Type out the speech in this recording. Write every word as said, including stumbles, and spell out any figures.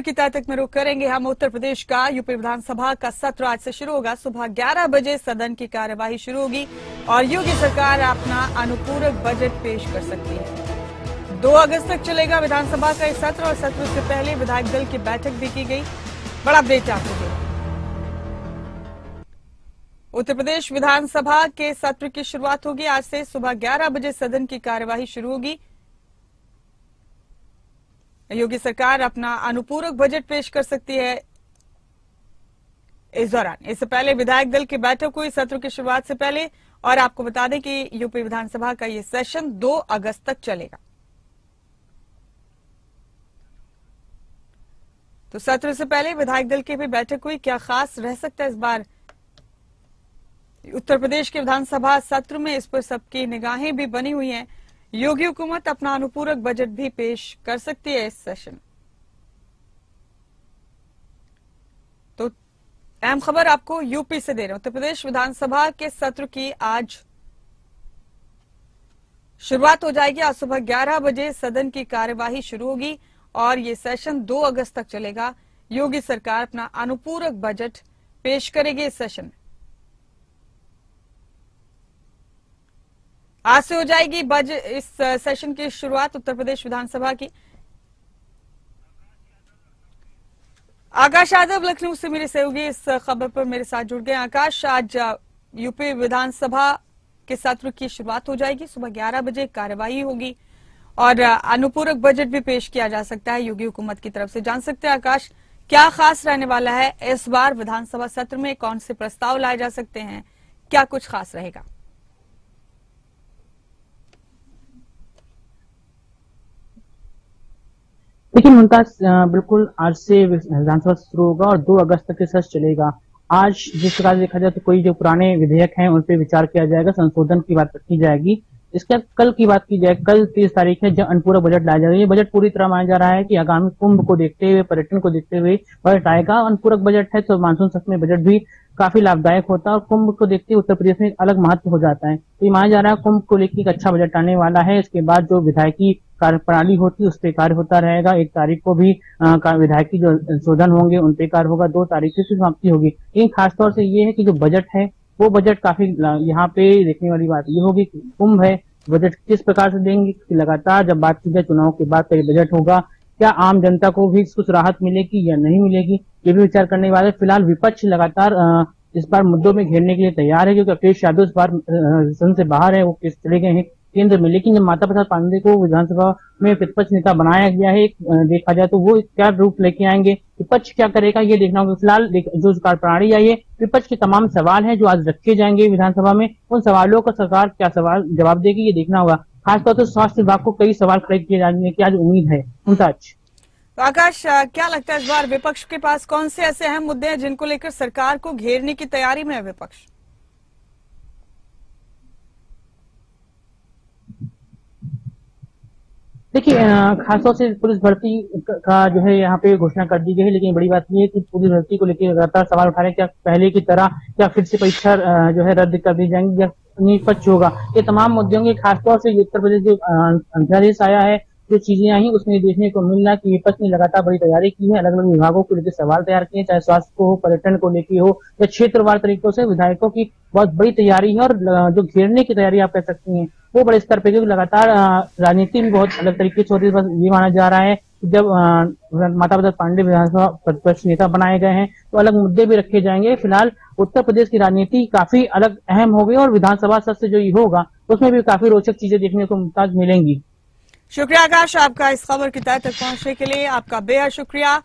की तय तक में रुख करेंगे हम उत्तर प्रदेश का। यूपी विधानसभा का सत्र आज से शुरू होगा। सुबह ग्यारह बजे सदन की कार्यवाही शुरू होगी और योगी सरकार अपना अनुपूरक बजट पेश कर सकती है। दो अगस्त तक चलेगा विधानसभा का यह सत्र और सत्र से पहले विधायक दल की बैठक भी की गई। बड़ा अपडेट आपको दें। उत्तर प्रदेश विधानसभा के सत्र की शुरुआत होगी आज से। सुबह ग्यारह बजे सदन की कार्यवाही शुरू होगी। योगी सरकार अपना अनुपूरक बजट पेश कर सकती है इस दौरान। इससे पहले विधायक दल की बैठक हुई सत्र की शुरुआत से पहले। और आपको बता दें कि यूपी विधानसभा का यह सेशन दो अगस्त तक चलेगा। तो सत्र से पहले विधायक दल की भी बैठक हुई। क्या खास रह सकता है इस बार उत्तर प्रदेश के विधानसभा सत्र में, इस पर सबकी निगाहें भी बनी हुई हैं। योगी हुकूमत अपना अनुपूरक बजट भी पेश कर सकती है इस सेशन। तो अहम खबर आपको यूपी से दे रहे हैं। उत्तर प्रदेश विधानसभा के सत्र की आज शुरुआत हो जाएगी। आज सुबह ग्यारह बजे सदन की कार्यवाही शुरू होगी और ये सेशन दो अगस्त तक चलेगा। योगी सरकार अपना अनुपूरक बजट पेश करेगी इस सेशन में। आज से हो जाएगी बजट इस सेशन की शुरुआत उत्तर प्रदेश विधानसभा की। आकाश यादव लखनऊ से मेरे सहयोगी इस खबर पर मेरे साथ जुड़ गए। आकाश, आज यूपी विधानसभा के सत्र की शुरुआत हो जाएगी। सुबह ग्यारह बजे कार्यवाही होगी और अनुपूरक बजट भी पेश किया जा सकता है योगी हुकूमत की तरफ से। जान सकते हैं आकाश, क्या खास रहने वाला है इस बार विधानसभा सत्र में? कौन से प्रस्ताव लाए जा सकते हैं? क्या कुछ खास रहेगा? देखिए मुमताज, बिल्कुल आज से विधानसभा शुरू होगा और दो अगस्त तक के सत्र चलेगा। आज जिस प्रकार देखा जाए तो कोई जो पुराने विधेयक हैं उन पर विचार किया जाएगा, संशोधन की बात की जाएगी। इसके बाद कल की बात की जाए, कल तीस तारीख है जब अनुपूरक बजट लाया जाएगा। ये बजट पूरी तरह माना जा रहा है कि आगामी कुंभ को देखते हुए, पर्यटन को देखते हुए बजट आएगा। अनुपूरक बजट है तो मानसून सत्र में बजट भी काफी लाभदायक होता है और कुंभ को देखते हुए उत्तर प्रदेश में अलग महत्व हो जाता है। तो ये माना जा रहा है कुंभ को लेकर एक अच्छा बजट आने वाला है। इसके बाद जो विधायकी कार्यप्रणाली होती है उस पर कार्य होता रहेगा। एक तारीख को भी विधायकी जो संशोधन होंगे उन पर कार्य होगा। दो तारीख से समाप्ति होगी। लेकिन खासतौर से ये है कि जो बजट है वो बजट काफी यहाँ पे देखने वाली बात ये होगी कि कुंभ है, बजट किस प्रकार से देंगे। लगातार जब बात की जाए चुनाव के बाद तो बजट होगा, क्या आम जनता को भी कुछ राहत मिलेगी या नहीं मिलेगी, ये भी विचार करने वाले। फिलहाल विपक्ष लगातार इस बार मुद्दों में घेरने के लिए तैयार है क्योंकि अखिलेश यादव इस बार सदन से बाहर है, वो केस चले गए हैं केंद्र में। लेकिन जब माता प्रसाद पांडे को विधानसभा में प्रतिपक्ष नेता बनाया गया है, देखा जाए तो वो क्या रूप लेके आएंगे, विपक्ष क्या करेगा, ये देखना होगा। फिलहाल जो कार्यप्रणाली आई है, विपक्ष के तमाम सवाल हैं जो आज रखे जाएंगे विधानसभा में, उन सवालों का सरकार क्या सवाल जवाब देगी ये देखना होगा। खासतौर से स्वास्थ्य विभाग को कई सवाल खड़े किए जाने की आज उम्मीद है। मुमताज, तो आकाश, क्या लगता है इस बार विपक्ष के पास कौन से ऐसे अहम मुद्दे हैं जिनको लेकर सरकार को घेरने की तैयारी में है विपक्ष? देखिए, खासतौर से पुलिस भर्ती का जो है यहाँ पे घोषणा कर दी गई है। लेकिन बड़ी बात यह है कि पुलिस भर्ती को लेकर लगातार सवाल उठा रहे हैं, क्या पहले की तरह क्या फिर से परीक्षा जो है रद्द कर दी जाएंगी या निष्पक्ष होगा। ये तमाम मुद्दे होंगे। खासतौर से उत्तर प्रदेश जो अध्यादेश आया है, जो चीजें आई उसमें देखने को मिल रहा है कि विपक्ष ने लगातार बड़ी तैयारी की है, अलग अलग विभागों को लेकर सवाल तैयार किए, चाहे स्वास्थ्य को हो, पर्यटन को लेकर हो या क्षेत्रवार तरीकों से विधायकों की बहुत बड़ी तैयारी है। और जो घेरने की तैयारी आप कह सकती हैं वो बड़े स्तर पर, क्योंकि लगातार राजनीति भी बहुत अलग तरीके से हो रही है। ये माना जा रहा है कि जब माता प्रसाद पांडे विधानसभा प्रतिपक्ष नेता बनाए गए हैं तो अलग मुद्दे भी रखे जाएंगे। फिलहाल उत्तर प्रदेश की राजनीति काफी अलग अहम हो गई और विधानसभा सत्र जो ये होगा उसमें भी काफी रोचक चीजें देखने को मुमताज मिलेंगी। शुक्रिया आकाश आपका इस खबर की तय तक पहुंचने के लिए, आपका बेहद शुक्रिया।